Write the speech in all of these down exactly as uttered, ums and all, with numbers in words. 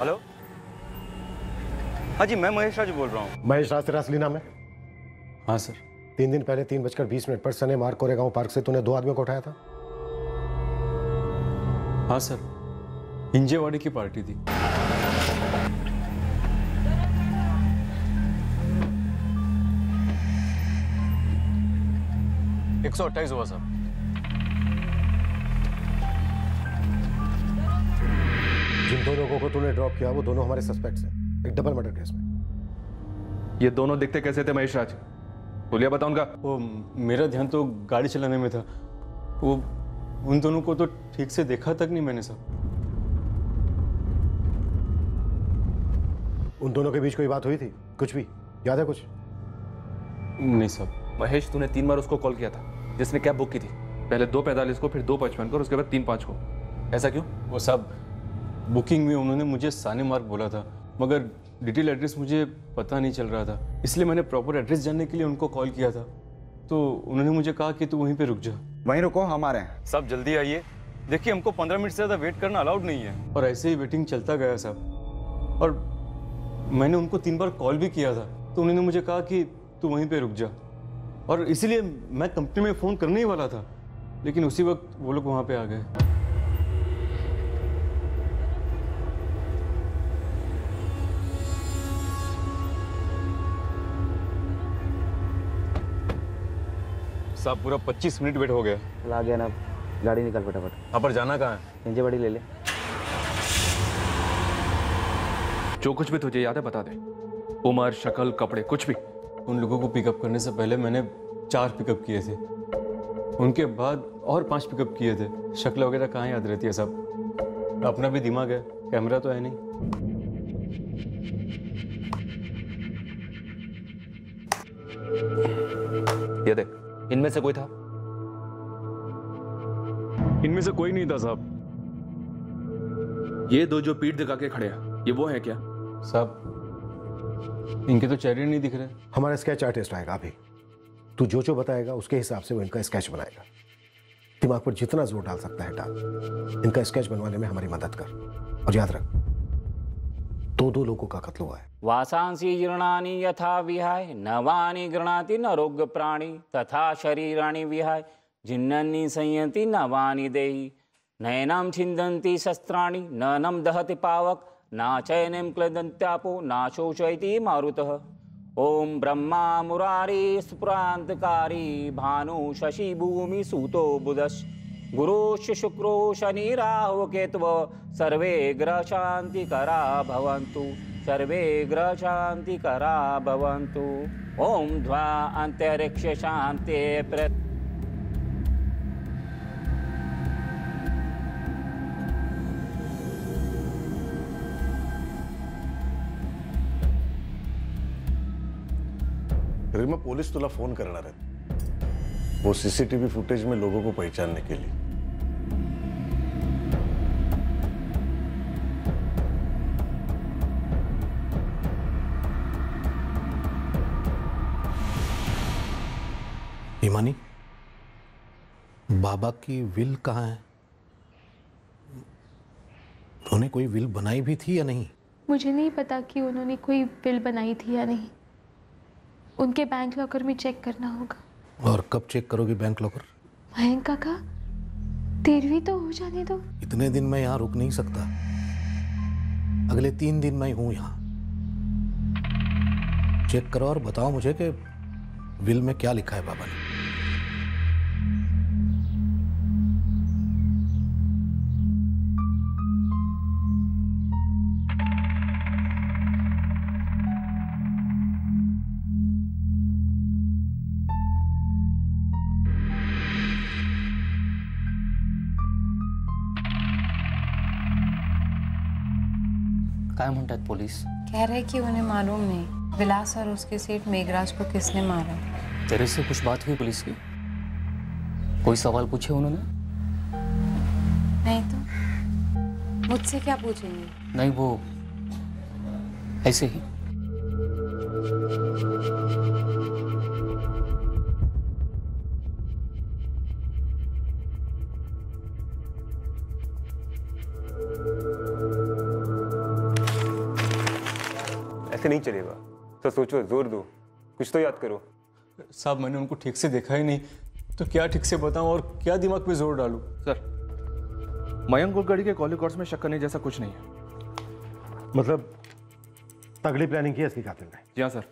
Hello, हाँ जी, मैं महेश राज बोल रहा हूँ। महेश राज तेरा असली नाम है? हाँ सर। तीन दिन पहले तीन बजकर बीस मिनट पर सने मार कोरेगांव पार्क से तूने दो आदमियों को उठाया था? हाँ सर, इंजेवाड़ी की पार्टी थी। एक सौ अट्ठाईस हुआ सर। जिन दो लोगों को तूने ड्रॉप किया वो दोनों हमारे सस्पेक्ट्स हैं, एक डबल मर्डर केस में। ये दोनों दिखते कैसे थे महेश राज? बोलिए बता उनका। वो मेरा ध्यान तो गाड़ी चलाने में था, वो उन दोनों को तो ठीक से देखा तक नहीं मैंने सर। उन दोनों के बीच कोई बात हुई थी? कुछ भी याद है? कुछ नहीं सर। महेश, तूने तीन बार उसको कॉल किया था जिसने कैब बुक की थी, पहले दो पैंतालीस को, फिर दो पचपन को और उसके बाद तीन पाँच को, ऐसा क्यों? वो सब बुकिंग में उन्होंने मुझे साने मार्ग बोला था, मगर डिटेल एड्रेस मुझे पता नहीं चल रहा था, इसलिए मैंने प्रॉपर एड्रेस जानने के लिए उनको कॉल किया था, तो उन्होंने मुझे कहा कि तू वहीं पे रुक जा। वहीं रुको, हम आ रहे हैं। सब जल्दी आइए, देखिए हमको पंद्रह मिनट से ज़्यादा वेट करना अलाउड नहीं है। और ऐसे ही वेटिंग चलता गया साहब, और मैंने उनको तीन बार कॉल भी किया था, तो उन्होंने मुझे कहा कि तू वहीं पर रुक जा, और इसीलिए मैं कंपनी में फ़ोन करने ही वाला था, लेकिन उसी वक्त वो लोग वहाँ पर आ गए। साहब पूरा पच्चीस मिनट वेट हो गया। चल आ गया ना, गाड़ी निकाल फटाफट। आप पर जाना कहाँ है? इंजेवाड़ी ले ले। जो कुछ भी तुझे याद है बता दे, उम्र, शक्ल, कपड़े, कुछ भी। उन लोगों को पिकअप करने से पहले मैंने चार पिकअप किए थे, उनके बाद और पांच पिकअप किए थे। शक्ल वगैरह कहाँ याद रहती है साहब, अपना भी दिमाग है, कैमरा तो है नहीं। ये देख, इनमें से कोई था? इनमें से कोई नहीं था साहब। ये दो जो पीठ दिखा के खड़े हैं, ये वो हैं क्या साहब? इनके तो चेहरे नहीं दिख रहे। हमारा स्केच आर्टिस्ट आएगा अभी, तू जो जो बताएगा उसके हिसाब से वो इनका स्केच बनाएगा। दिमाग पर जितना जोर डाल सकता है डाल, इनका स्केच बनवाने में हमारी मदद कर। और याद रख, दो दो लोगों का कत्ल हुआ है। वासांसी जीर्णानि यथा विहाय, नवानि गृणाति नरोग्य प्राणी, तथा शरीराणि विहाय, जिन्ननि संयति नवानि देहि, नयनं छिन्दन्ति शस्त्राणि, ननं दहति पावक, ना चैनं क्लेदन्त्यापो, ना शोचयति मारुतः। ओम ब्रह्मा मुरारी सुप्रान्तकारी, भानु शशि भूमि सूतो बुधश्च, गुरुश्च शुक्रो शनि राहु केतवो, सर्वे ग्रह शांति करा भवन्तु, सर्वे ग्रह शांति करा भवन्तु। ओम द्वा अंतरिक्ष शांति प्र। रिमा, पोलीस तुला फोन करणार आहेत, वो सीसीटीवी फुटेज में लोगों को पहचानने के लिए। हिमानी, बाबा की विल कहाँ है? उन्होंने कोई विल बनाई भी थी या नहीं? मुझे नहीं पता कि उन्होंने कोई विल बनाई थी या नहीं। उनके बैंक लॉकर में चेक करना होगा। और कब चेक करोगी बैंक लॉकर? मयंक काका, तेरहवीं तो हो जाने दो। इतने दिन मैं यहाँ रुक नहीं सकता, अगले तीन दिन मैं हूँ यहाँ। चेक करो और बताओ मुझे कि विल में क्या लिखा है बाबा ने। काय म्हणतात पोलीस? कह रहे कि उन्हें मालूम नहीं विलास और उसके सेठ मेघराज को किसने मारा। तेरे से कुछ बात हुई पुलिस की? कोई सवाल पूछे उन्होंने? नहीं तो मुझसे क्या पूछेंगे? नहीं, वो ऐसे ही। ऐसे नहीं चलेगा। सर सोचो, जोर दो, कुछ तो याद करो। साहब मैंने उनको ठीक से देखा ही नहीं, तो क्या ठीक से बताऊं और क्या दिमाग पे जोर डालूं? सर मयंक कुलकर्णी के कॉल रिकॉर्ड्स में शक करने जैसा कुछ नहीं है। मतलब तगड़ी प्लानिंग की असली कातिल ने। जी हाँ सर,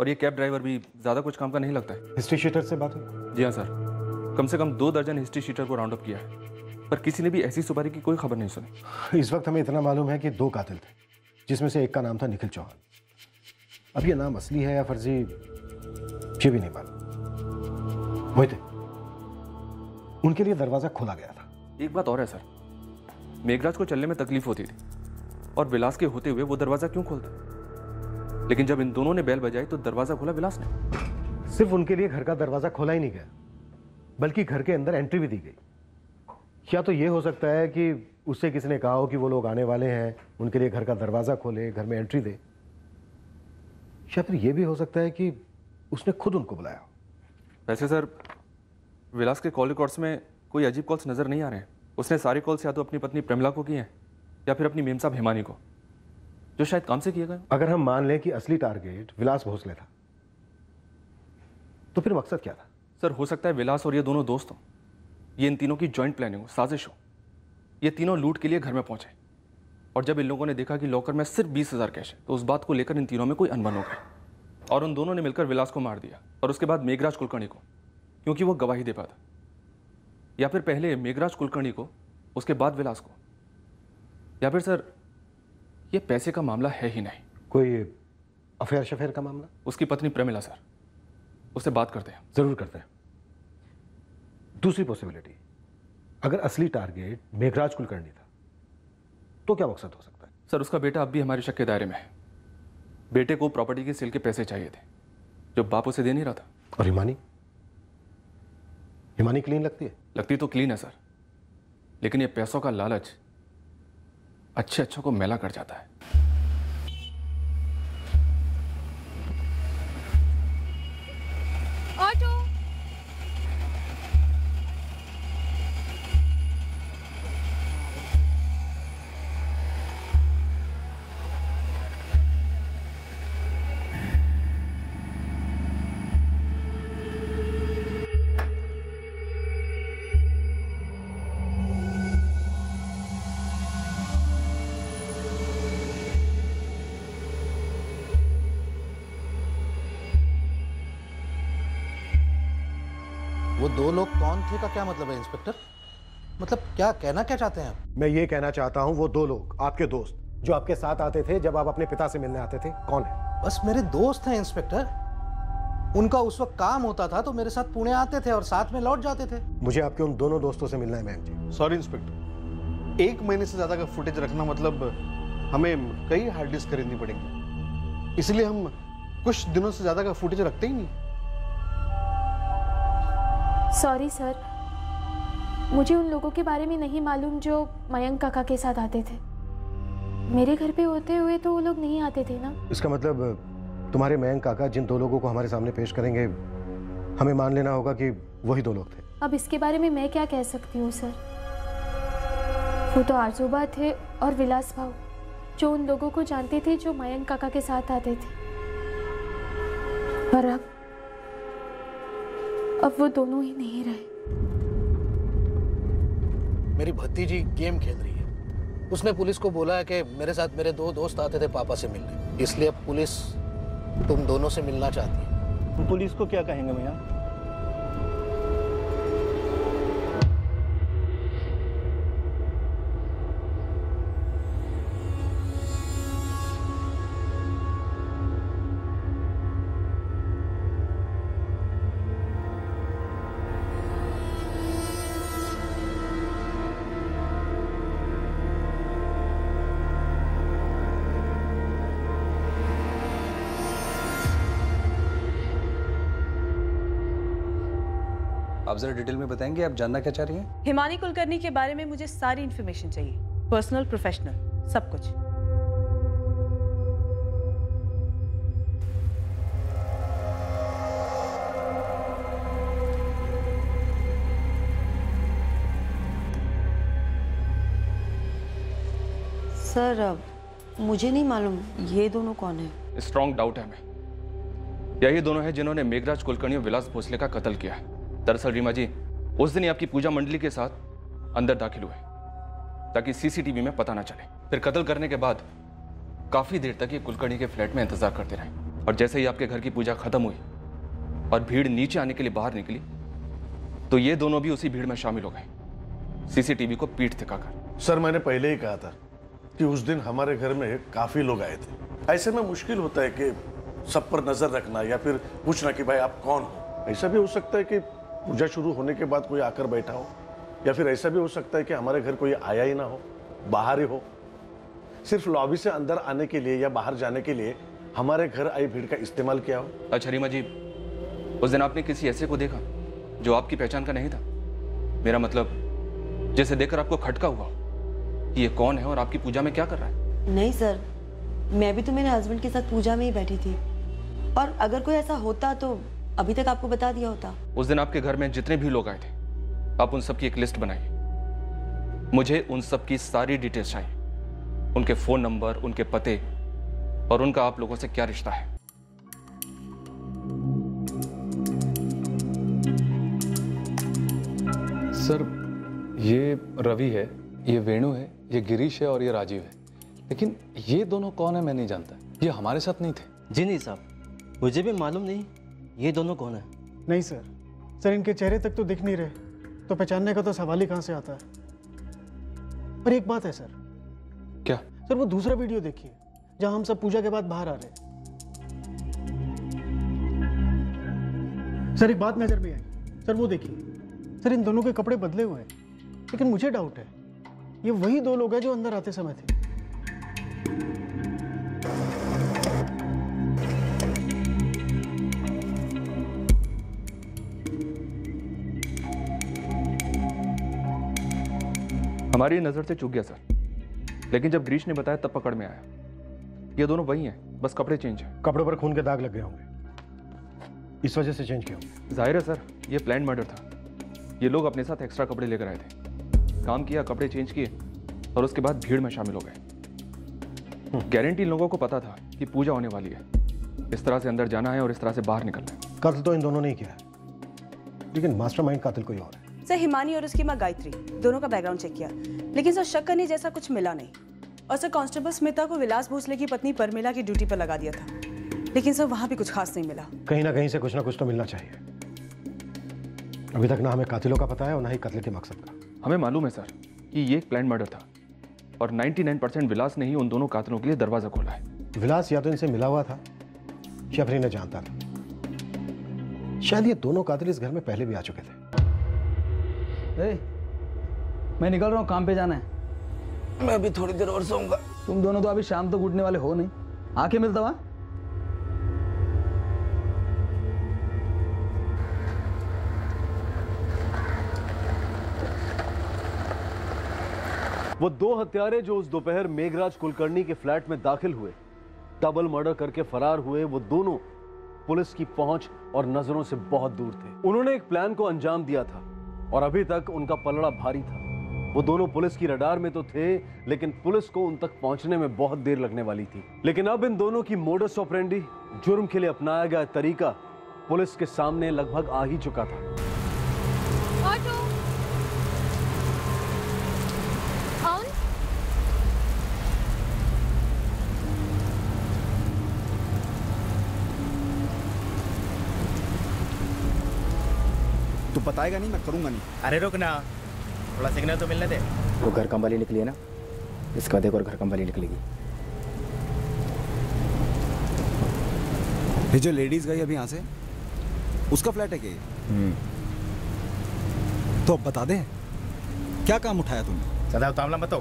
और ये कैब ड्राइवर भी ज़्यादा कुछ काम का नहीं लगता है। हिस्ट्री शीटर से बात हुई? जी हाँ सर, कम से कम दो दर्जन हिस्ट्री शीटर को राउंड अप किया है, पर किसी ने भी ऐसी सुपारी की कोई खबर नहीं सुनी। इस वक्त हमें इतना मालूम है कि दो कातिल थे, जिसमें से एक का नाम था निखिल चौहान। अब ये नाम असली है या फर्जी ये भी नहीं मालूम। मोहित, उनके लिए दरवाजा खोला गया था। एक बात और है सर, मेघराज को चलने में तकलीफ होती थी और विलास के होते हुए वो दरवाजा क्यों खोलते? लेकिन जब इन दोनों ने बैल बजाई तो दरवाजा खोला विलास ने। सिर्फ उनके लिए घर का दरवाजा खोला ही नहीं गया, बल्कि घर के अंदर एंट्री भी दी गई। या तो ये हो सकता है कि उससे किसी ने कहा हो कि वो लोग आने वाले हैं, उनके लिए घर का दरवाजा खोले, घर में एंट्री दे, या फिर ये भी हो सकता है कि उसने खुद उनको बुलाया। वैसे सर विलास के कॉल रिकॉर्ड्स में कोई अजीब कॉल्स नज़र नहीं आ रहे हैं। उसने सारे कॉल्स या तो अपनी पत्नी प्रमिला को किए हैं या फिर अपनी मेम साहब हिमानी को, जो शायद काम से किए गए। अगर हम मान लें कि असली टारगेट विलास भोसले था, तो फिर मकसद क्या था? सर हो सकता है विलास और ये दोनों दोस्त हों, ये इन तीनों की जॉइंट प्लानिंग हो, साजिश हो। ये तीनों लूट के लिए घर में पहुंचे और जब इन लोगों ने देखा कि लॉकर में सिर्फ बीस हज़ार कैश है, तो उस बात को लेकर इन तीनों में कोई अनबन हो गई और उन दोनों ने मिलकर विलास को मार दिया और उसके बाद मेघराज कुलकर्णी को, क्योंकि वो गवाही दे पाया था, या फिर पहले मेघराज कुलकर्णी को उसके बाद विलास को, या फिर सर ये पैसे का मामला है ही नहीं। कोई अफेयर शफेयर का मामला? उसकी पत्नी प्रमिला सर, उससे बात करते हैं। ज़रूर करते हैं। दूसरी पॉसिबिलिटी, अगर असली टारगेट मेघराज कुलकर्णी था तो क्या मकसद हो सकता है? सर उसका बेटा अब भी हमारे शक के दायरे में है। बेटे को प्रॉपर्टी के सेल के पैसे चाहिए थे जो बाप उसे दे नहीं रहा था। और हिमानी? हिमानी क्लीन लगती है? लगती तो क्लीन है सर, लेकिन ये पैसों का लालच अच्छे अच्छों को मेला कर जाता है। ऑटो दो लोग कौन थे का क्या मतलब है इंस्पेक्टर? मतलब क्या कहना क्या चाहते हैं आप? मैं ये कहना चाहता हूँ वो दो लोग आपके दोस्त जो आपके साथ आते थे जब आप अपने पिता से मिलने आते थे, कौन है? बस मेरे दोस्त हैं इंस्पेक्टर। उनका उस वक्त काम होता था तो मेरे साथ पुणे आते थे और साथ में लौट जाते थे। मुझे आपके उन दोनों दोस्तों से मिलना है मैम जी। सॉरी इंस्पेक्टर, एक महीने से ज्यादा का फुटेज रखना मतलब हमें कई हार्ड डिस्क खरीदनी पड़ेगी, इसलिए हम कुछ दिनों से ज्यादा का फुटेज रखते ही नहीं। सॉरी सर, मुझे उन लोगों के बारे में नहीं मालूम जो मयंक काका के साथ आते थे। मेरे घर पे होते हुए तो वो लोग नहीं आते थे ना। इसका मतलब तुम्हारे मयंक काका जिन दो लोगों को हमारे सामने पेश करेंगे, हमें मान लेना होगा कि वही दो लोग थे। अब इसके बारे में मैं क्या कह सकती हूँ सर, वो तो आरजूबा थे और विलास भाऊ जो उन लोगों को जानते थे जो मयंक काका के साथ आते थे, पर अब अब वो दोनों ही नहीं रहे। मेरी भतीजी गेम खेल रही है। उसने पुलिस को बोला है कि मेरे साथ मेरे दो दोस्त आते थे पापा से मिलने, इसलिए अब पुलिस तुम दोनों से मिलना चाहती है। हम पुलिस को क्या कहेंगे भैया? आप जरा डिटेल में बताएंगे, आप जानना क्या चाह रही हैं? हिमानी कुलकर्णी के बारे में मुझे सारी इन्फॉर्मेशन चाहिए, पर्सनल प्रोफेशनल सब कुछ। सर मुझे नहीं मालूम ये दोनों कौन है। स्ट्रांग डाउट है हमें। यही दोनों हैं जिन्होंने मेघराज कुलकर्णी और विलास भोसले का कत्ल किया है। दरअसल रीमा जी, उस दिन ही आपकी पूजा मंडली के साथ अंदर दाखिल हुए ताकि सीसीटीवी में पता ना चले। फिर कत्ल करने के बाद काफ़ी देर तक ये कुलकर्णी के फ्लैट में इंतजार करते रहे, और जैसे ही आपके घर की पूजा खत्म हुई और भीड़ नीचे आने के लिए बाहर निकली तो ये दोनों भी उसी भीड़ में शामिल हो गए, सीसीटीवी को पीठ दिखाकर। सर, मैंने पहले ही कहा था कि उस दिन हमारे घर में काफ़ी लोग आए थे। ऐसे में मुश्किल होता है कि सब पर नज़र रखना या फिर पूछना कि भाई आप कौन हो। ऐसा भी हो सकता है कि पूजा शुरू होने के बाद कोई आकर बैठा हो, या फिर ऐसा भी हो सकता है कि हमारे घर कोई आया ही ना हो, बाहर ही हो। सिर्फ लॉबी से अंदर आने के लिए या बाहर जाने के लिए हमारे घर आई भीड़ का इस्तेमाल किया हो। अच्छा रीमा जी, उस दिन आपने किसी ऐसे को देखा जो आपकी पहचान का नहीं था? मेरा मतलब, जैसे देखकर आपको खटका हुआ कि ये कौन है और आपकी पूजा में क्या कर रहा है? नहीं सर, मैं भी तो मेरे हस्बैंड के साथ पूजा में ही बैठी थी, और अगर कोई ऐसा होता तो अभी तक आपको बता दिया होता। उस दिन आपके घर में जितने भी लोग आए थे, आप उन सब की एक लिस्ट बनाइए। मुझे उन सब की सारी डिटेल्स चाहिए, उनके फोन नंबर, उनके पते और उनका आप लोगों से क्या रिश्ता है। सर, ये रवि है, ये वेणु है, ये गिरीश है और ये राजीव है, लेकिन ये दोनों कौन है मैं नहीं जानता। ये हमारे साथ नहीं थे। जी नहीं साहब, मुझे भी मालूम नहीं ये दोनों कौन है। नहीं सर, सर इनके चेहरे तक तो दिख नहीं रहे, तो पहचानने का तो सवाल ही कहाँ से आता है। पर एक बात है सर। क्या? सर वो दूसरा वीडियो देखिए जहां हम सब पूजा के बाद बाहर आ रहे हैं। सर एक बात नजर में आई, सर वो देखिए। सर इन दोनों के कपड़े बदले हुए हैं, लेकिन मुझे डाउट है ये वही दो लोग हैं जो अंदर आते समय थे। हमारी नजर से चूक गया सर, लेकिन जब गिरीश ने बताया तब पकड़ में आया। ये दोनों वही हैं, बस कपड़े चेंज हैं। कपड़ों पर खून के दाग लग गए होंगे, इस वजह से चेंज किया होंगे। जाहिर है सर, ये प्लान्ड मर्डर था। ये लोग अपने साथ एक्स्ट्रा कपड़े लेकर आए थे, काम किया, कपड़े चेंज किए और उसके बाद भीड़ में शामिल हो गए। गारंटी लोगों को पता था कि पूजा होने वाली है, इस तरह से अंदर जाना है और इस तरह से बाहर निकलना है। कत्ल तो इन दोनों ने ही किया, लेकिन मास्टरमाइंड कातिल कोई और है। सर हिमानी और उसकी माँ गायत्री दोनों का बैकग्राउंड चेक किया, लेकिन सर शक करने जैसा कुछ मिला नहीं। और सर कांस्टेबल स्मिता को विलास भोसले की पत्नी परमिला की ड्यूटी पर लगा दिया था, लेकिन सर वहाँ भी कुछ खास नहीं मिला। कहीं ना कहीं से कुछ ना कुछ तो मिलना चाहिए। अभी तक ना हमें कातिलों का पता है और ना ही कत्ल के मकसद का। हमें मालूम है सर कि ये एक प्लान मर्डर था, और नाइन्टी नाइन परसेंट विलास ने ही उन दोनों कातिलों के लिए दरवाजा खोला है। विलास या तो इनसे मिला हुआ था या फिर इन्हें जानता था। शायद ये दोनों कातिल इस घर में पहले भी आ चुके थे। मैं निकल रहा हूँ, काम पे जाना है। मैं अभी थोड़ी देर और सोऊंगा। तुम दोनों तो अभी शाम तो गुटने वाले हो नहीं, आके मिलता हुआ। वो दो हत्यारे जो उस दोपहर मेघराज कुलकर्णी के फ्लैट में दाखिल हुए, डबल मर्डर करके फरार हुए, वो दोनों पुलिस की पहुंच और नजरों से बहुत दूर थे। उन्होंने एक प्लान को अंजाम दिया था और अभी तक उनका पलड़ा भारी था। वो दोनों पुलिस की रडार में तो थे, लेकिन पुलिस को उन तक पहुंचने में बहुत देर लगने वाली थी। लेकिन अब इन दोनों की मोडस ऑपरेंडी, जुर्म के लिए अपनाया गया तरीका, पुलिस के सामने लगभग आ ही चुका था। ऑटो। कौन? तू बताएगा नहीं, मैं करूंगा नहीं। अरे रुक ना, थोड़ा सिग्नल तो मिलने दे। वो घर कम वाली निकली है ना, इसका देखो और घर कम वाली निकलेगी। ये जो लेडीज गई अभी यहाँ से, उसका फ्लैट है क्या? हम्म। तो अब बता दे क्या काम उठाया तुमने? सदा उतावला मत हो।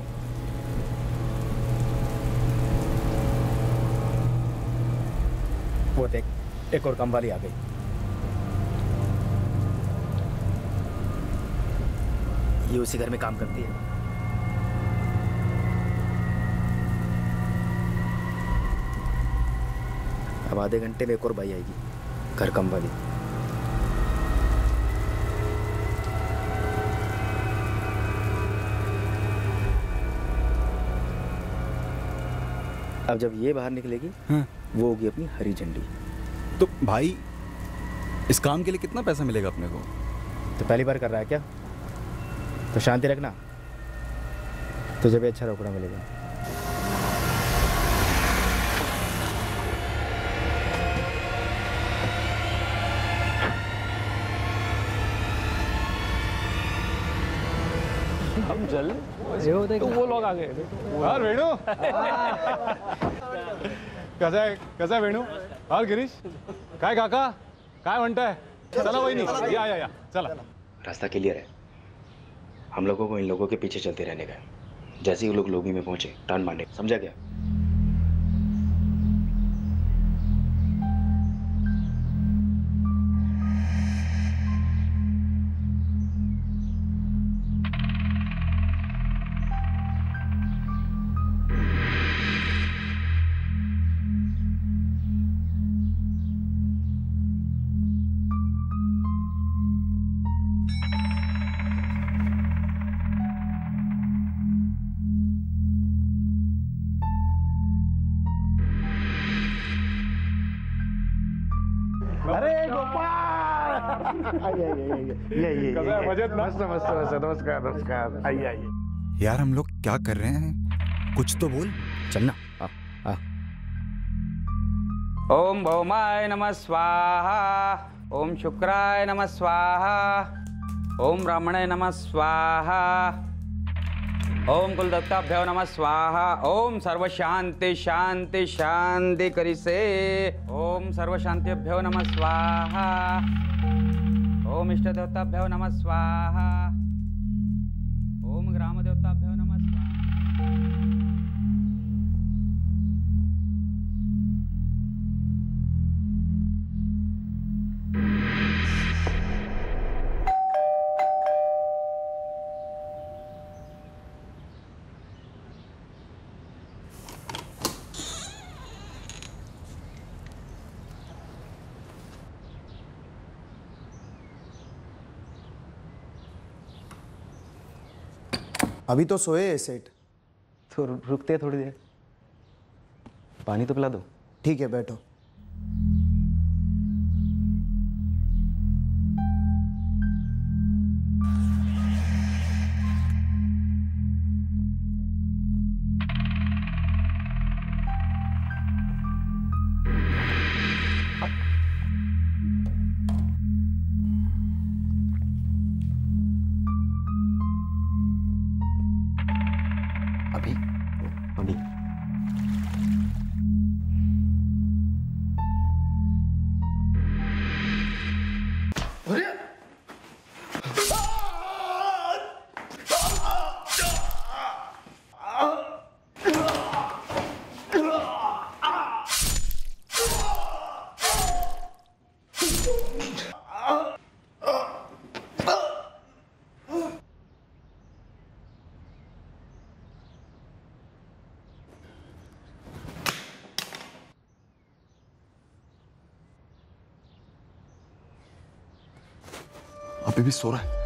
वो देख, एक और कम वाली आ गई। ये उसी घर में काम करती है। अब आधे घंटे में एक और भाई आएगी, घर कम वाली। अब जब ये बाहर निकलेगी, हाँ। वो होगी अपनी हरी झंडी। तो भाई इस काम के लिए कितना पैसा मिलेगा अपने को? तो पहली बार कर रहा है क्या? तो शांति रखना, तुझे भी अच्छा रोकड़ा मिलेगा। हम जल तो वो लोग आ गए वेणु। कसा है कसा है वेणू? और गिरीश काय काका काय म्हणता है? चला वही नहीं या या या चला, रास्ता क्लियर है। हम लोगों को इन लोगों के पीछे चलते रहने का, जैसे ही वो लोग लोगी में पहुंचे टान मारने, समझा क्या? नमस्कार नमस्कार। आइए आइए। यार हम लोग क्या कर रहे हैं, कुछ तो बोल। चलना। ओम भौमाय नमः स्वाहा, ओम शुक्राय नमः स्वाहा, ओम ब्राह्मणाय नमः स्वाहा, ओम कुलदत्ताभ्यो नमः स्वाहा, ओम सर्व शांति शांति शांति करी से, ओम सर्व शांतिभ्यो नमः स्वाहा, ओम इष्ट देवताभ्यो नमः स्वाहा, ओम ग्राम देवताभ्यो नमः अभी तो सोए है सेठ, तो रुकते हैं थोड़ी देर। पानी तो पिला दो। ठीक है बैठो। भी सो रहा है।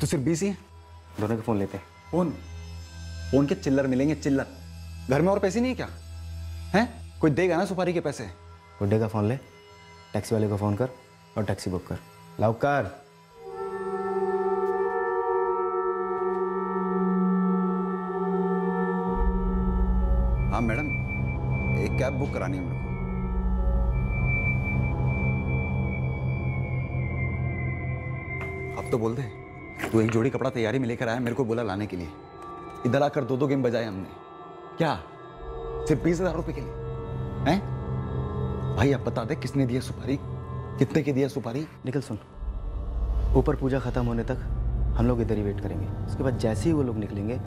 तो सिर्फ बीस ही है। दोनों के फोन लेते हैं। फोन फोन के चिल्लर मिलेंगे, चिल्लर। घर में और पैसे नहीं है क्या? हैं? कोई देगा ना सुपारी के पैसे? गुड्डे का फोन ले, टैक्सी वाले को फोन कर और टैक्सी बुक कर। लाओ कर। हाँ मैडम, एक कैब बुक करानी है मेरे को। अब तो बोल दे। तो एक जोड़ी कपड़ा तैयारी में लेकर आया, मेरे को बोला लाने के लिए। इधर आकर दो दो गेम बजाए हमने, क्या सिर्फ बीस हजार रुपए के लिए? हैं? भाई आप बता दे किसने दिया सुपारी, कितने के दिया सुपारी। निखिल सुन, ऊपर पूजा खत्म होने तक हम लोग इधर ही वेट करेंगे। उसके बाद जैसे ही वो लोग निकलेंगे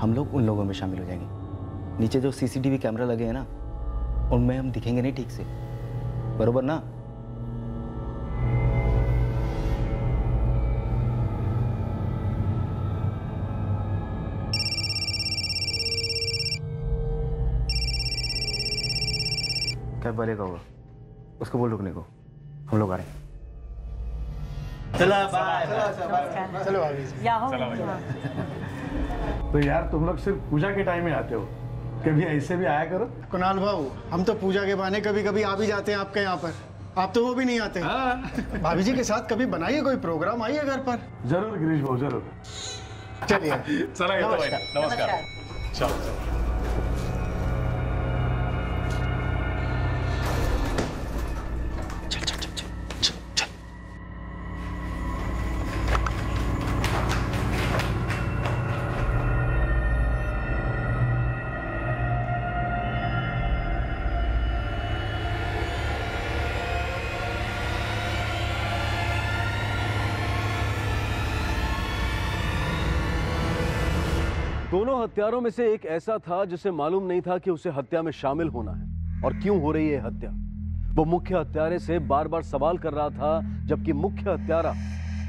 हम लोग उन लोगों में शामिल हो जाएंगे। नीचे जो सीसीटीवी कैमरा लगे हैं ना उनमें हम दिखेंगे नहीं ठीक से, बरोबर ना। क्या बोलेगा वो, उसको बोल रुकने को, हम लोग आ रहे हैं। चला बाय, चलो भाभी। तो यार तुम लोग सिर्फ पूजा के टाइम में आते हो, कभी ऐसे भी आया करो। कुणाल भाऊ, हम तो पूजा के बहाने कभी कभी आ भी जाते हैं आपके यहाँ पर, आप तो वो भी नहीं आते। हाँ। भाभी जी के साथ कभी बनाइए कोई प्रोग्राम, आइए घर पर। जरूर गिरीश भाऊ, जरूर। चलिए चला, नमस्कार। चलो दोनों हत्यारों में से एक ऐसा था जिसे मालूम नहीं था कि उसे हत्या में शामिल होना है और क्यों हो रही है हत्या। वो मुख्य हत्यारे से बार बार सवाल कर रहा था, जबकि मुख्य हत्यारा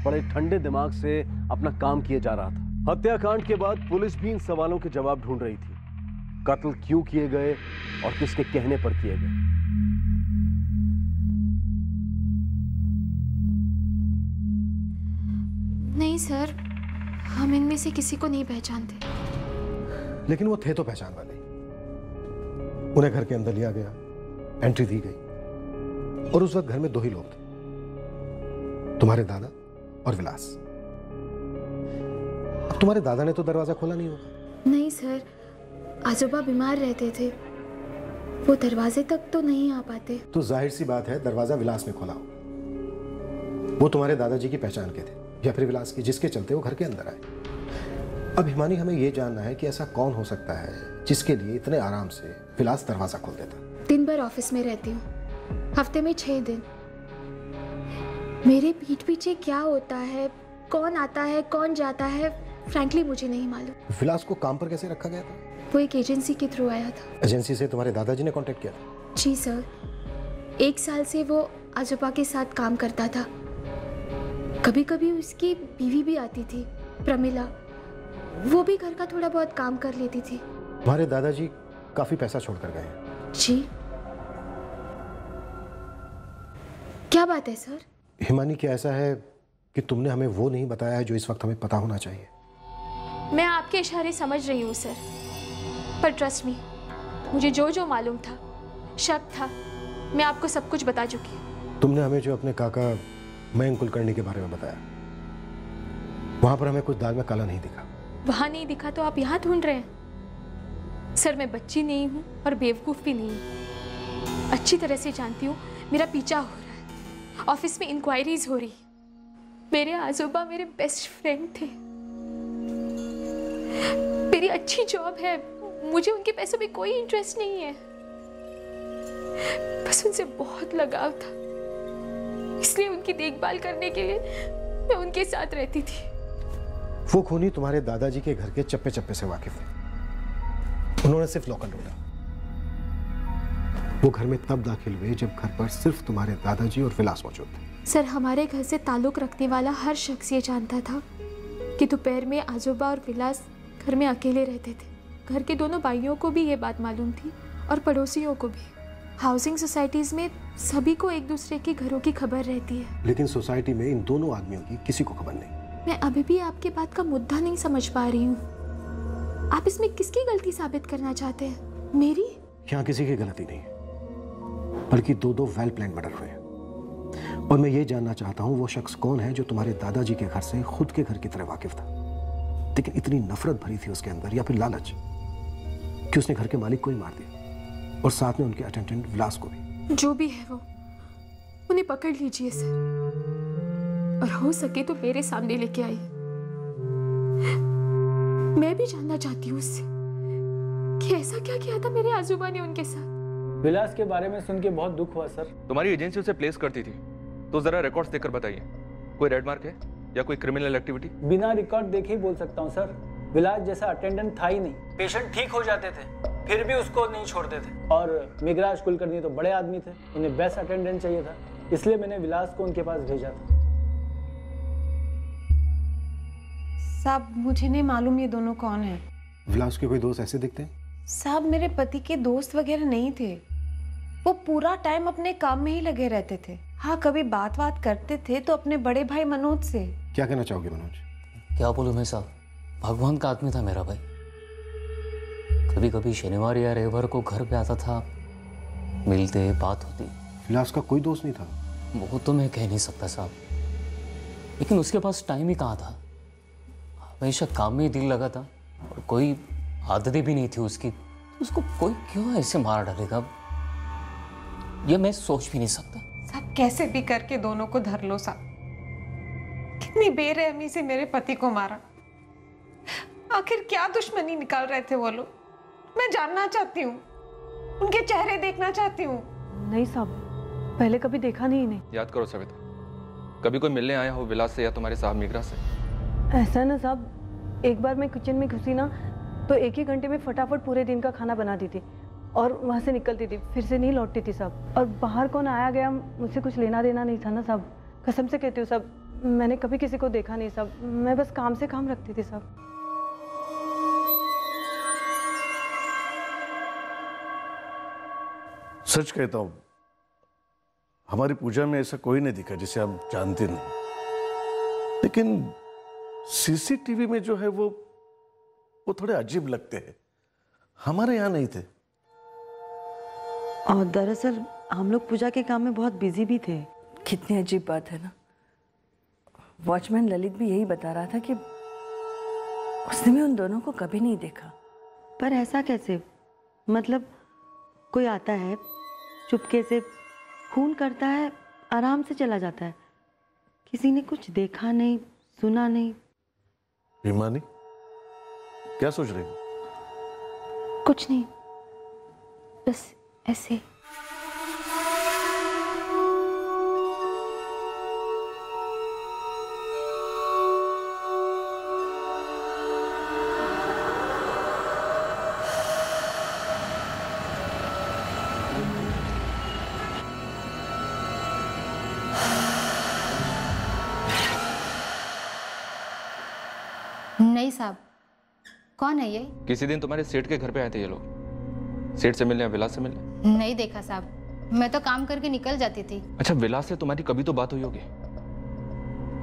बड़े ठंडे दिमाग से अपना काम किए जा रहा था। हत्याकांड के बाद पुलिस भी इन सवालों के जवाब ढूंढ रही थी। कत्ल क्यों किए गए और किसके कहने पर किए गए। नहीं सर, हम इनमें से किसी को नहीं पहचानते। लेकिन वो थे तो पहचान वाले। उन्हें घर के अंदर लिया गया, एंट्री दी गई और उस वक्त घर में दो ही लोग थे, तुम्हारे दादा और विलास। अब तुम्हारे दादा ने तो दरवाजा खोला नहीं होगा। नहीं सर, आजोबा बीमार रहते थे, वो दरवाजे तक तो नहीं आ पाते। तो जाहिर सी बात है दरवाजा विलास ने खोला होगा। वो तुम्हारे दादाजी की पहचान के थे या फिर विलास की, जिसके चलते वो घर के अंदर आए। अब हिमानी, हमें यह जानना है कि ऐसा कौन हो सकता है जिसके लिए इतने आराम से विलास दरवाजा खोल देता। दिन भर ऑफिस में रहती हूँ, हफ्ते में छह दिन। मेरे पीठ पीछे क्या होता है, कौन आता है कौन जाता है, फ्रैंकली मुझे नहीं मालूम। विलास को काम पर कैसे रखा गया था? वो एक एजेंसी के थ्रू आया था। एजेंसी से तुम्हारे दादाजी ने कॉन्टेक्ट किया था? जी सर, एक साल से वो आजोबा के साथ काम करता था। कभी कभी उसकी बीवी भी आती थी, प्रमिला, वो भी घर का थोड़ा बहुत काम कर लेती थी। तुम्हारे दादाजी काफी पैसा छोड़कर गए हैं। जी, क्या बात है सर? हिमानी, क्या ऐसा है कि तुमने हमें वो नहीं बताया है जो इस वक्त हमें पता होना चाहिए? मैं आपके इशारे समझ रही हूँ सर, पर ट्रस्ट मी, मुझे जो जो मालूम था, शक था, मैं आपको सब कुछ बता चुकी। तुमने हमें जो अपने काका मयंक कुलकर्णी के बारे में बताया, वहाँ पर हमें कुछ दाल में काला नहीं दिखा। वहाँ नहीं दिखा तो आप यहाँ ढूंढ रहे हैं? सर, मैं बच्ची नहीं हूँ और बेवकूफ़ भी नहीं हूँ। अच्छी तरह से जानती हूँ, मेरा पीछा हो रहा है, ऑफिस में इंक्वायरीज हो रही। मेरे आजोबा मेरे बेस्ट फ्रेंड थे, मेरी अच्छी जॉब है, मुझे उनके पैसों में कोई इंटरेस्ट नहीं है, बस उनसे बहुत लगाव था, इसलिए उनकी देखभाल करने के लिए मैं उनके साथ रहती थी। वो खूनी तुम्हारे दादाजी के घर के चप्पे चप्पे से वाकिफ थे। उन्होंने सिर्फ लॉकर ढूंढा। वो घर में तब दाखिल हुए जब घर पर सिर्फ तुम्हारे दादाजी और विलास मौजूद थे। सर, हमारे घर से ताल्लुक रखने वाला हर शख्स ये जानता था कि दोपहर में आजोबा और विलास घर में अकेले रहते थे। घर के दोनों भाइयों को भी ये बात मालूम थी और पड़ोसियों को भी। हाउसिंग सोसाइटीज में सभी को एक दूसरे के घरों की खबर रहती है, लेकिन सोसाइटी में इन दोनों आदमियों की किसी को खबर नहीं। मैं अभी भी आपके बात का मुद्दा नहीं समझ पा रही हूँ। आप इसमें किसकी गलती साबित करना चाहते हैं? मेरी? यहाँ किसी की गलती नहीं है, बल्कि दो दो वेल प्लान्ड मर्डर हुए हैं। और मैं ये जानना चाहता हूँ वो शख्स कौन है जो तुम्हारे दादाजी के घर से खुद के घर की तरह वाकिफ था, लेकिन इतनी नफरत भरी थी उसके अंदर या फिर लालच कि उसने घर के मालिक को ही मार दिया और साथ में उनके अटेंडेंट विलास को भी। जो भी है वो, उन्हें पकड़ लीजिए सर, और हो सके तो मेरे सामने लेके आई। मैं भी जानना चाहती हूँ उससे कि ऐसा क्या किया था मेरे आजोबा ने उनके साथ। विलास के बारे में सुन के बहुत दुख हुआ सर। तुम्हारी एजेंसी उसे प्लेस करती थी, तो जरा रिकॉर्ड्स देखकर बताइए, कोई रेड मार्क है या कोई क्रिमिनल एक्टिविटी? बिना रिकॉर्ड देखे ही बोल सकता हूँ सर, विलास जैसा अटेंडेंट था ही नहीं। पेशेंट ठीक हो जाते थे फिर भी उसको नहीं छोड़ते थे, और मेघराज कुलकर्णी तो बड़े आदमी थे, उन्हें बेस्ट अटेंडेंट चाहिए था, इसलिए मैंने विलास को उनके पास भेजा था। साहब मुझे नहीं मालूम ये दोनों कौन है। विलास के कोई दोस्त ऐसे दिखते हैं? साहब मेरे पति के दोस्त वगैरह नहीं थे, वो पूरा टाइम अपने काम में ही लगे रहते थे। हाँ कभी बात बात करते थे तो अपने बड़े भाई मनोज से। क्या कहना चाहोगे मनोज? क्या बोलूं मैं साहब, भगवान का आदमी था मेरा भाई। कभी कभी शनिवार या रविवार को घर पे आता था, मिलते बात होती। विलास का कोई दोस्त नहीं था? वो तो मैं कह नहीं सकता साहब, लेकिन उसके पास टाइम ही कहाँ था, हमेशा काम में ही दिल लगा था और कोई आदतें भी नहीं थी उसकी। उसको कोई क्यों ऐसे मार डालेगा ये मैं सोच भी नहीं सकता। साहब कैसे भी करके दोनों को धर लो साहब, कितनी बेरहमी से मेरे पति को मारा, आखिर क्या दुश्मनी निकाल रहे थे वो लोग, मैं जानना चाहती हूँ, उनके चेहरे देखना चाहती हूँ। नहीं साहब, पहले कभी देखा नहीं इन्हें। याद करो सविता, कभी कोई मिलने आया हो विलास से या तुम्हारे साहब मेघराज से? ऐसा ना साहब, एक बार मैं किचन में घुसी ना तो एक ही घंटे में फटाफट पूरे दिन का खाना बनाती थी और वहाँ से निकलती थी, फिर से नहीं लौटती थी साहब। और बाहर कौन आया गया मुझसे कुछ लेना देना नहीं था ना साहब, कसम से कहती हूँ साहब, मैंने कभी किसी को देखा नहीं साहब, मैं बस काम से काम रखती थी साहब। सच कहता हूँ, हमारी पूजा में ऐसा कोई नहीं दिखा जिसे हम जानते नहीं, लेकिन सीसीटीवी में जो है वो वो थोड़े अजीब लगते हैं, हमारे यहाँ नहीं थे। और दरअसल हम लोग पूजा के काम में बहुत बिजी भी थे। कितनी अजीब बात है ना, वॉचमैन ललित भी यही बता रहा था कि उसने भी उन दोनों को कभी नहीं देखा। पर ऐसा कैसे, मतलब कोई आता है, चुपके से खून करता है, आराम से चला जाता है, किसी ने कुछ देखा नहीं सुना नहीं। हिमानी क्या सोच रही हो? कुछ नहीं, बस ऐसे। नहीं साहब, कौन है ये? किसी दिन तुम्हारे सेठ के घर पे आए थे ये लोग, सेठ से मिलने या विलास से मिलने? नहीं देखा साहब, मैं तो काम करके निकल जाती थी। अच्छा विलास से तुम्हारी कभी तो बात हुई होगी,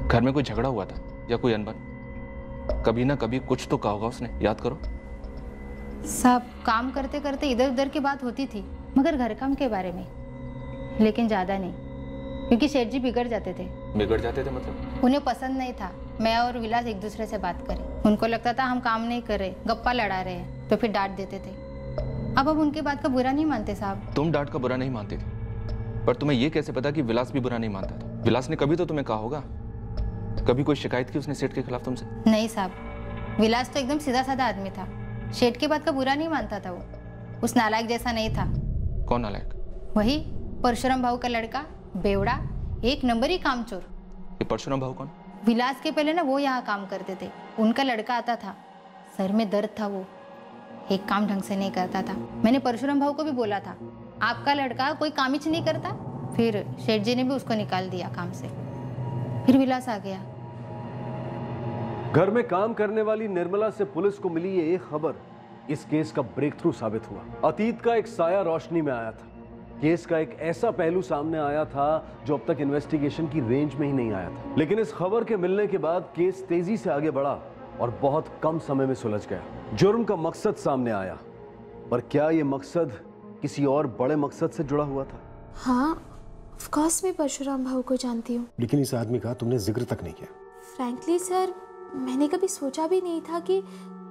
घर में कोई झगड़ा हुआ था या कोई अनबन, कभी ना कभी कुछ तो कहा होगा उसने, याद करो। साहब काम करते करते इधर उधर की बात होती थी, मगर घर काम के बारे में, लेकिन ज्यादा नहीं, क्योंकि शेठ जी बिगड़ जाते थे। बिगड़ जाते थे मतलब? उन्हें पसंद नहीं था मैं और विलास एक दूसरे से बात करें, उनको लगता था हम काम नहीं कर रहे, गप्पा लड़ा रहे हैं, तो फिर डांट देते थे। अब अब उनके बात का बुरा नहीं मानते साहब। तुम डांट का बुरा नहीं मानते थे, पर तुम्हें यह कैसे पता कि विलास भी बुरा नहीं मानता था? विलास ने कभी तो तुम्हें कहा होगा, कभी कोई शिकायत की उसने सेठ के खिलाफ तुमसे? नहीं साहब, विलास तो एकदम सीधा साधा आदमी था, सेठ के बात का बुरा नहीं मानता था, वो उस नालायक जैसा नहीं था। कौन नालायक? वही परशुराम भाऊ का लड़का, बेवड़ा, एक नंबर ही कामचोर। ये परशुराम भाऊ कौन? विलास के पहले ना वो यहाँ काम करते थे, उनका लड़का आता था, सर में दर्द था, वो एक काम ढंग से नहीं करता था। मैंने परशुराम भाऊ को भी बोला था आपका लड़का कोई काम ही नहीं करता, फिर शेठ जी ने भी उसको निकाल दिया काम से, फिर विलास आ गया। घर में काम करने वाली निर्मला से पुलिस को मिली ये एक खबर इस केस का ब्रेक थ्रू साबित हुआ। अतीत का एक साया रोशनी में आया था, केस का एक ऐसा पहलू सामने आया था जो अब तक इन्वेस्टिगेशन की रेंज में ही नहीं आया था। लेकिन इस खबर के मिलने के बाद केस तेजी से आगे बढ़ा और बहुत कम समय में सुलझ गया। जुर्म का मकसद सामने आया, पर क्या ये मकसद किसी और बड़े मकसद से जुड़ा हुआ था? हाँ ऑफ कोर्स मैं परशुराम भाऊ को जानती हूँ। लेकिन इस आदमी का तुमने जिक्र तक नहीं किया। फ्रेंकली सर मैंने कभी सोचा भी नहीं था कि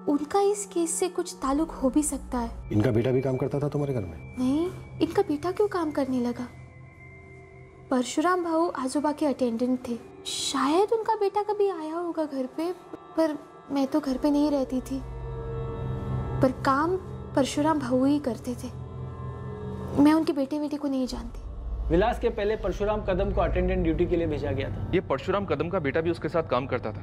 उनका इस केस से कुछ ताल्लुक हो भी सकता है। इनका बेटा भी काम करता था तुम्हारे घर में? नहीं, इनका बेटा क्यों काम करने लगा? परशुराम भाऊ आजोबा के अटेंडेंट थे, शायद उनका बेटा कभी आया होगा घर पे, पर मैं तो घर पे नहीं रहती थी, पर काम परशुराम भाऊ ही करते थे। मैं उनके बेटे बेटी को नहीं जानती। विलास के पहले परशुराम कदम को अटेंडेंट ड्यूटी के लिए भेजा गया था। ये परशुराम कदम का बेटा भी उसके साथ काम करता था,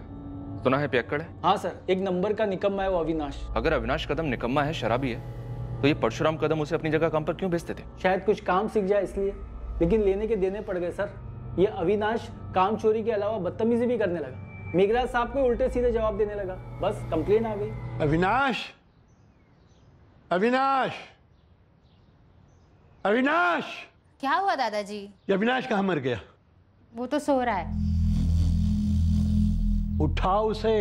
सुना है पियक्कड़ है। हाँ सर, एक नंबर का निकम्मा है वो अविनाश। अगर अविनाश कदम निकम्मा है, शराबी है, तो ये परशुराम कदम उसे अपनी जगह काम पर क्यों भेजते थे? शायद कुछ काम सीख जाए इसलिए, लेकिन लेने के देने पड़ गए सर। ये अविनाश काम चोरी के अलावा बदतमीजी भी करने लगा, मेघराज साहब को उल्टे सीधे जवाब देने लगा, बस कंप्लेन आ गई। अविनाश, अविनाश, अविनाश! क्या हुआ दादाजी? अविनाश कहाँ मर गया? वो तो सो रहा है। उठाओ उसे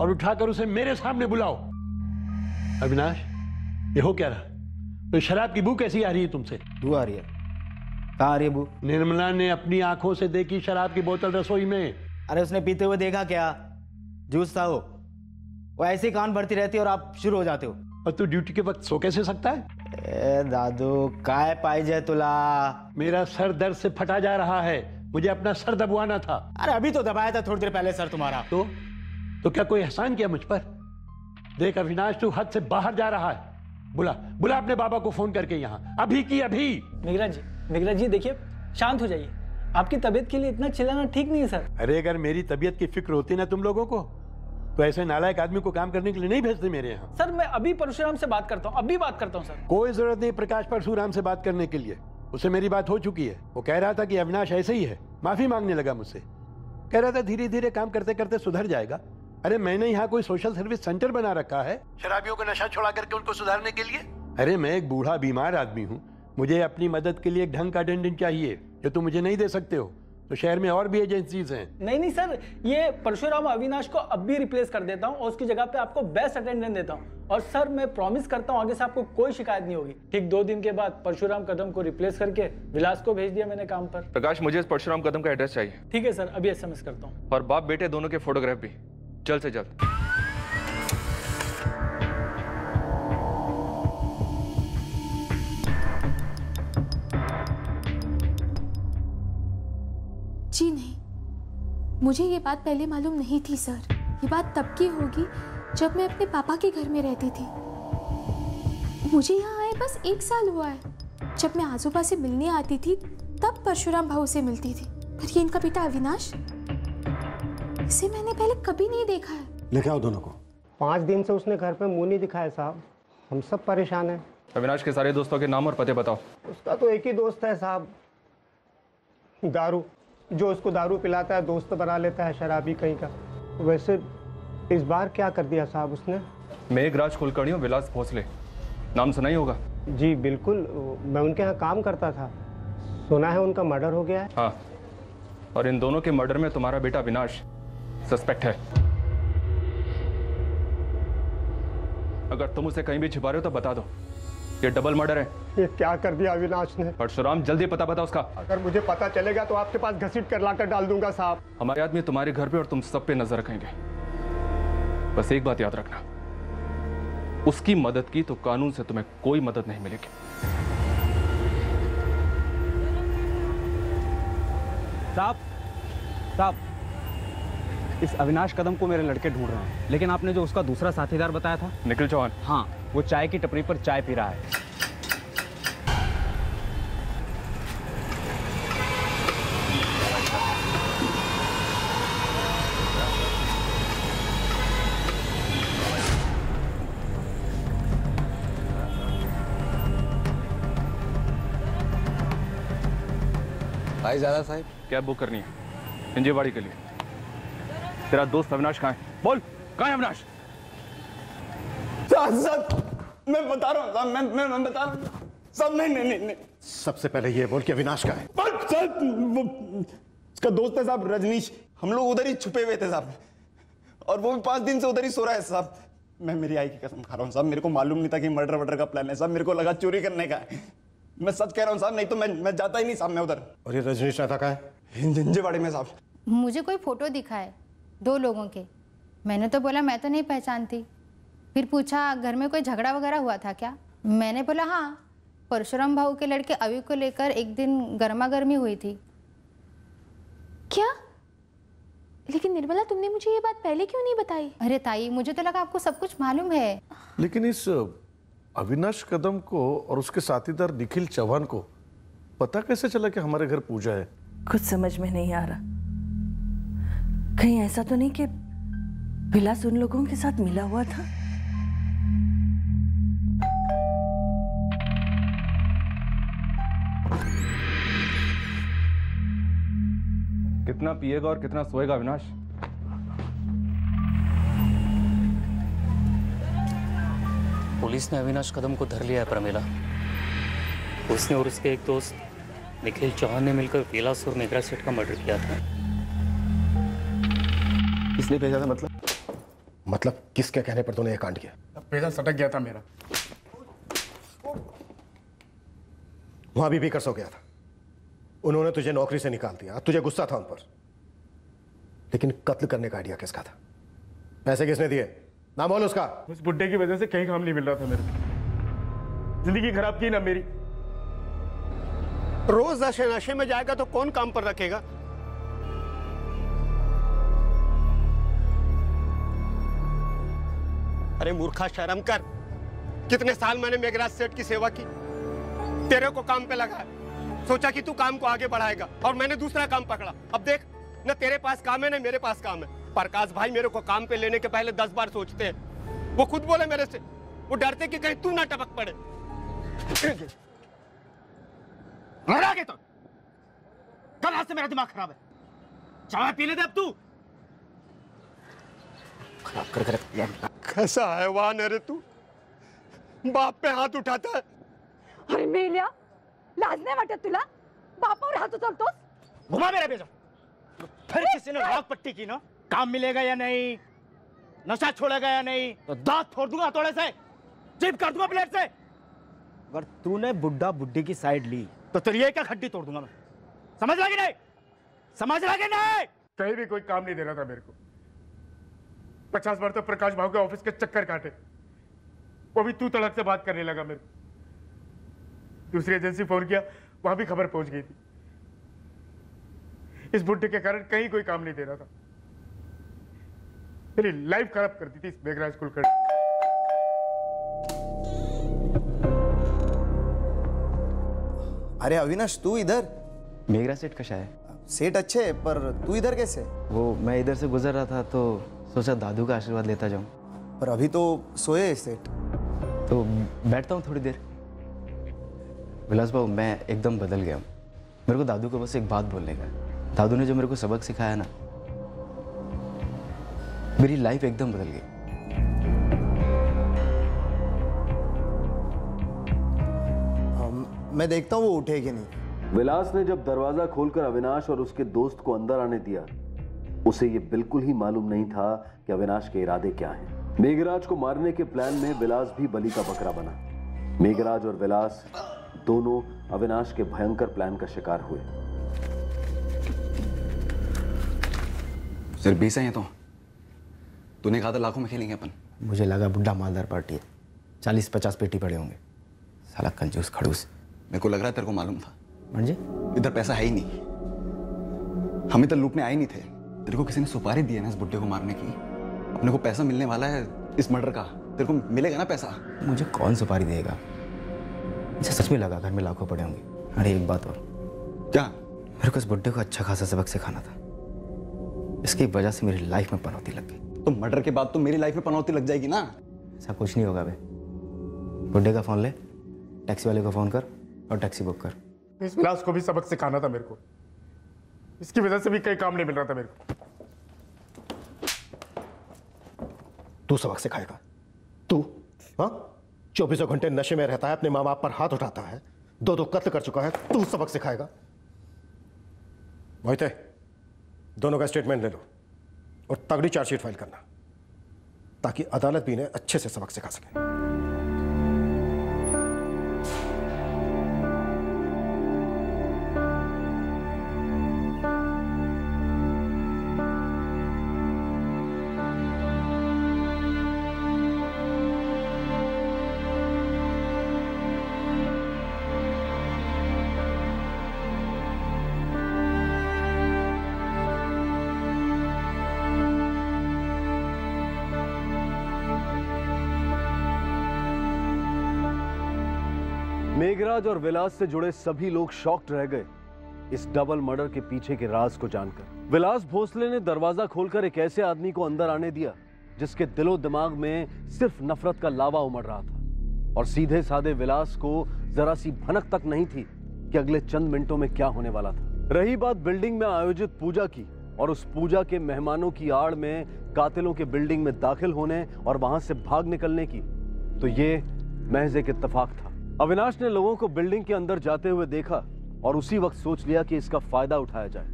और उठाकर उसे मेरे सामने बुलाओ। अविनाश, ये हो क्या रहा? तो शराब की बू कैसी आ रही है तुमसे? बू आ रही है। कहाँ आ रही है बू? निर्मला ने अपनी आंखों से देखी शराब की बोतल रसोई में। अरे उसने पीते हुए देखा क्या? जूस था वो। वो ऐसे कान भरती रहती है और आप शुरू हो जाते हो। और तू ड्यूटी के वक्त सो कैसे सकता है? ए दादू, काय पाइजे तुला? मेरा सर दर्द से फटा जा रहा है, मुझे अपना सर दबवाना था। अरे अभी तो दबाया था थोड़ी देर पहले सर तुम्हारा। तो तो क्या कोई एहसान किया मुझ पर? देख अविनाश, तू हद से बाहर जा रहा है। बुला बुला अपने बाबा को फोन करके यहाँ, अभी की अभी। मेघराज जी, मेघराज जी देखिए, शांत हो जाइए। आपकी तबीयत के लिए इतना चिल्लाना ठीक नहीं है सर। अरे अगर मेरी तबीयत की फिक्र होती ना तुम लोगों को, तो ऐसे नालायक आदमी को काम करने के लिए नहीं भेजते मेरे यहाँ। सर मैं अभी परशुराम से बात करता हूँ, अभी बात करता हूँ सर। कोई जरूरत नहीं प्रकाश परशुराम से बात करने के लिए, उससे मेरी बात हो चुकी है। वो कह रहा था कि अविनाश ऐसे ही है, माफी मांगने लगा मुझसे, कह रहा था धीरे धीरे काम करते करते सुधर जाएगा। अरे मैंने यहाँ कोई सोशल सर्विस सेंटर बना रखा है शराबियों को नशा छुड़ा करके उनको सुधारने के लिए। अरे मैं एक बूढ़ा बीमार आदमी हूँ, मुझे अपनी मदद के लिए एक ढंग का अटेंडेंट चाहिए, जो तुम मुझे नहीं दे सकते हो। तो शहर में और भी एजेंसीज हैं। नहीं नहीं सर, ये परशुराम अविनाश को अब भी रिप्लेस कर देता हूँ और उसकी जगह पे आपको बेस्ट अटेंडेंट देता हूँ। और सर मैं प्रॉमिस करता हूँ आगे से आपको कोई शिकायत नहीं होगी। ठीक दो दिन के बाद परशुराम कदम को रिप्लेस करके विलास को भेज दिया मैंने काम पर। प्रकाश, मुझे इस परशुराम कदम का एड्रेस चाहिए। ठीक है सर, अभी एस एम एस करता हूँ। और बाप बेटे दोनों के फोटोग्राफ भी, जल्द से जल्द। जी नहीं, मुझे ये बात पहले मालूम नहीं थी सर। ये बात तब की होगी जब मैं अपने पापा के घर में रहती थी। मुझे यहाँ आए बस एक साल हुआ है। जब मैं आजोबा से मिलने आती थी तब परशुराम भाऊ से मिलती थी, पर ये इनका बेटा अविनाश, इसे मैंने पहले कभी नहीं देखा है। लेके आओ दोनों को। पाँच दिन से उसने घर पे मुँह नहीं दिखाया साहब, हम सब परेशान हैं। अविनाश के सारे दोस्तों के नाम और पते बताओ। उसका तो एक ही दोस्त है साहब, दारू, जो उसको दारू पिलाता है, दोस्त बना लेता है शराबी कहीं का। वैसे इस बार क्या कर दिया साहब उसने? मेघराज कुलकर्णी और विलास भोसले, नाम सुना ही होगा। जी बिल्कुल, मैं उनके यहाँ काम करता था। सुना है उनका मर्डर हो गया है। हाँ, और इन दोनों के मर्डर में तुम्हारा बेटा अविनाश सस्पेक्ट है। अगर तुम उसे कहीं भी छिपा रहे हो तो बता दो, ये डबल मर्डर है। ये क्या कर दिया अविनाश ने? परशुराम, जल्दी पता बता उसका। अगर मुझे पता चलेगा तो आपके पास घसीट कर लाकर डाल दूंगा साहब। हमारे आदमी तुम्हारे घर पे और तुम सब पे नजर रखेंगे। बस एक बात याद रखना, उसकी मदद की तो कानून से तुम्हें कोई मदद नहीं मिलेगी। साहब, साहब, इस अविनाश कदम को मेरे लड़के ढूंढ रहे हैं, लेकिन आपने जो उसका दूसरा साथीदार बताया था, निखिल चौहान, हाँ, वो चाय की टपरी पर चाय पी रहा है। भाई ज़्यादा साहब, कैब बुक करनी है इंजेवाड़ी के लिए। तेरा दोस्त अविनाश कहाँ है? बोल, कहाँ है अविनाश? मैं बता रहा हूँ, मैं मैं मैं बता रहा हूँ सब। नहीं नहीं नहीं, नहीं। सबसे पहले ये बोल कि अविनाश कहाँ है? उसका दोस्त है साहब रजनीश, हम लोग उधर ही छुपे हुए थे साहब, और वो भी पाँच दिन से उधर ही सो रहा है साहब। मैं मेरी आई की कसम खा रहा हूँ साहब, मेरे को मालूम नहीं था कि मर्डर वर्डर का प्लान है साहब, मेरे को लगा चोरी करने का है। मैं सच कह रहा हूँ साहब, नहीं तो मैं मैं जाता ही नहीं साहब मैं उधर। और ये रजनीश रहता कहाँ है? झंझेवाड़ी में साहब। मुझे कोई फोटो दिखाए दो लोगों के, मैंने तो बोला मैं तो नहीं पहचानती। फिर पूछा घर में कोई झगड़ा वगैरह हुआ था क्या? मैंने बोला हाँ, परशुराम भाऊ के लड़के अवि को लेकर एक दिन गर्मा गर्मी हुई थी। क्या? लेकिन निर्मला, तुमने मुझे ये बात पहले क्यों नहीं बताई? अरे ताई, मुझे तो लगा आपको सब कुछ मालूम है। लेकिन इस अविनाश कदम को और उसके साथीदार निखिल चौहान को पता कैसे चला कि हमारे घर पूजा है? कुछ समझ में नहीं आ रहा। कहीं ऐसा तो नहीं कि विलास उन लोगों के साथ मिला हुआ था? कितना पिएगा और कितना सोएगा अविनाश? पुलिस ने अविनाश कदम को धर लिया है प्रमिला। उसने और उसके एक दोस्त निखिल चौहान ने मिलकर विलास और मेघराज सेठ का मर्डर किया था। किसने भेजा था? मतलब मतलब किसके कहने पर तूने ये कांड किया? पैदल सटक गया था मेरा, वहां भी बेकसूर हो गया था। उन्होंने तुझे नौकरी से निकाल दिया, तुझे गुस्सा था उन पर, लेकिन कत्ल करने का आइडिया किसका था? पैसे किसने दिए? नाम बोल उसका। उस बुड्ढे की वजह से कहीं काम नहीं मिल रहा था मेरे को। जिंदगी खराब की ना मेरी। रोज नशे नशे में जाएगा तो कौन काम पर रखेगा? अरे मूर्खा, शर्म कर। कितने साल मैंने मेघराज सेठ की सेवा की, तेरे को काम पे लगाया, सोचा कि तू काम को आगे बढ़ाएगा, और मैंने दूसरा काम पकड़ा। अब देख, ना तेरे पास काम है ना मेरे पास काम है। प्रकाश भाई मेरे को काम पे लेने के पहले दस बार सोचते हैं। वो खुद बोले मेरे से, वो डरते कि कहीं तू ना टपक पड़े। तो कल आज से मेरा दिमाग खराब है। चाय पीने दे अब तू। खराब कर कर कैसा है वान? अरे तू बाप पे हाथ उठाता है। अरे मेलिया, लाजने वाटत तुला बापावर हात उचलतोस? घुमा मेरा बेजा। फिर किसी ने राग पट्टी की ना, काम मिलेगा या नहीं, नशा छोड़ेगा या नहीं, तो दांत फोड़ दूंगा हथौड़े से, जीभ काट दूंगा प्लेट से। अगर तूने बुड्ढा बुड्ढी की साइड ली तो तलिए का खड्डी तोड़ दूंगा मैं। समझ लगे नहीं? समझ लगे नहीं? कहीं भी कोई काम नहीं दे रहा था मेरे को। पचास बार तो प्रकाश भाव के ऑफिस के चक्कर काटे, वो भी तू तड़क से बात करने लगा मेरे को। दूसरी एजेंसी फोन किया, वहां भी खबर पहुंच गई थी। इस बुड्ढे के कारण कहीं कोई काम नहीं दे रहा था। मेरी लाइफ खराब कर दी थी इस मेघराज कुलकर्णी। अरे अविनाश, तू इधर? मेघराज सेठ कशा है? सेठ अच्छे, पर तू इधर कैसे? वो मैं इधर से गुजर रहा था तो सोचा दादू का आशीर्वाद लेता जाऊं। पर अभी तो सोए सेठ। तो बैठता हूँ थोड़ी देर। विलास भाऊ, मैं एकदम बदल गया हूँ। मेरे को दादू को बस एक बात बोलने का, दादू ने जो मेरे को सबक सिखाया ना, मेरी लाइफ एकदम बदल गई। मैं देखता हूँ वो उठे कि नहीं। विलास ने जब दरवाजा खोलकर अविनाश और उसके दोस्त को अंदर आने दिया, उसे ये बिल्कुल ही मालूम नहीं था कि अविनाश के इरादे क्या हैं। मेघराज को मारने के प्लान में विलास भी बलि का बकरा बना। मेघराज और विलास दोनों अविनाश के भयंकर प्लान का शिकार हुए। सर बीस है तो तूने कहा था लाखों में खेलेंगे अपन। मुझे लगा बुड्ढा मालदार पार्टी है, चालीस पचास पेटी पड़े होंगे। साला कंजूस खड़ूस। मेरे को लग रहा है तेरे को मालूम था। मंजे इधर पैसा है ही नहीं, हम इधर लूटने आए नहीं थे। तेरे को किसी ने सुपारी दी है ना इस बुड्ढे को मारने की। अपने को पैसा मिलने वाला है इस मर्डर का, तेरे को मिलेगा ना पैसा? मुझे कौन सुपारी देगा? मुझे सच में लगा घर में लाखों पड़े होंगे। अरे एक बात और, क्या मेरे को इस बुड्ढे को अच्छा खासा सबक सिखाना था, इसकी वजह से मेरी लाइफ में पनौती लग गई। तो मर्डर के बाद तो मेरी लाइफ में पनौती लग जाएगी ना। ऐसा कुछ नहीं होगा बे। बुड्ढे का फोन ले, टैक्सी वाले को फोन कर और टैक्सी बुक कर। इस विलास को भी सबक सिखाना था मेरे को, इसकी वजह से भी कई काम नहीं मिल रहा था मेरे को। तू सबक सिखाएगा? तू हाँ चौबीसों घंटे नशे में रहता है, अपने माँ बाप पर हाथ उठाता है, दो दो कत्ल कर चुका है, तू सबक सिखाएगा? मोहित दोनों का स्टेटमेंट ले लो और तगड़ी चार्जशीट फाइल करना, ताकि अदालत भी इन्हें अच्छे से सबक सिखा सके। मेघराज और विलास से जुड़े सभी लोग शॉक्ड रह गए इस डबल मर्डर के पीछे के राज को जानकर। विलास भोसले ने दरवाजा खोलकर एक ऐसे आदमी को अंदर आने दिया जिसके दिलो दिमाग में सिर्फ नफरत का लावा उमड़ रहा था, और सीधे साधे विलास को जरा सी भनक तक नहीं थी कि अगले चंद मिनटों में क्या होने वाला था। रही बात बिल्डिंग में आयोजित पूजा की और उस पूजा के मेहमानों की आड़ में कातिलों के बिल्डिंग में दाखिल होने और वहां से भाग निकलने की, तो ये महज एक इत्तफाक था। अविनाश ने लोगों को बिल्डिंग के अंदर जाते हुए देखा और उसी वक्त सोच लिया कि इसका फायदा उठाया जाए,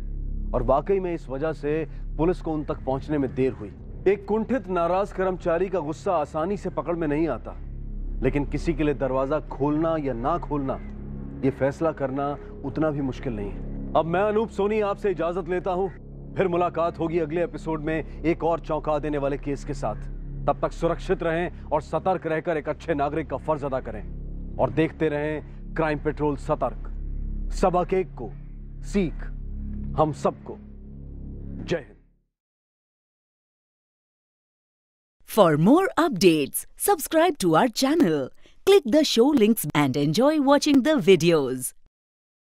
और वाकई में इस वजह से पुलिस को उन तक पहुंचने में देर हुई। एक कुंठित नाराज कर्मचारी का गुस्सा आसानी से पकड़ में नहीं आता, लेकिन किसी के लिए दरवाजा खोलना या ना खोलना ये फैसला करना उतना भी मुश्किल नहीं है। अब मैं अनूप सोनी आपसे इजाजत लेता हूँ। फिर मुलाकात होगी अगले एपिसोड में एक और चौंका देने वाले केस के साथ। तब तक सुरक्षित रहें और सतर्क रहकर एक अच्छे नागरिक का फर्ज अदा करें, और देखते रहें क्राइम पेट्रोल सतर्क। सबक एक को सीख हम सबको। जय Hind. For more updates subscribe to our channel, click the show links and enjoy watching the videos.